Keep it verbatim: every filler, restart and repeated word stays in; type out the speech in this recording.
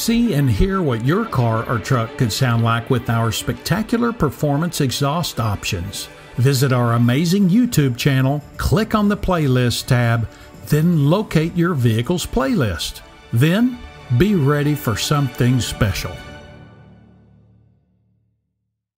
See and hear what your car or truck could sound like with our spectacular performance exhaust options. Visit our amazing YouTube channel, click on the playlist tab, then locate your vehicle's playlist. Then, be ready for something special.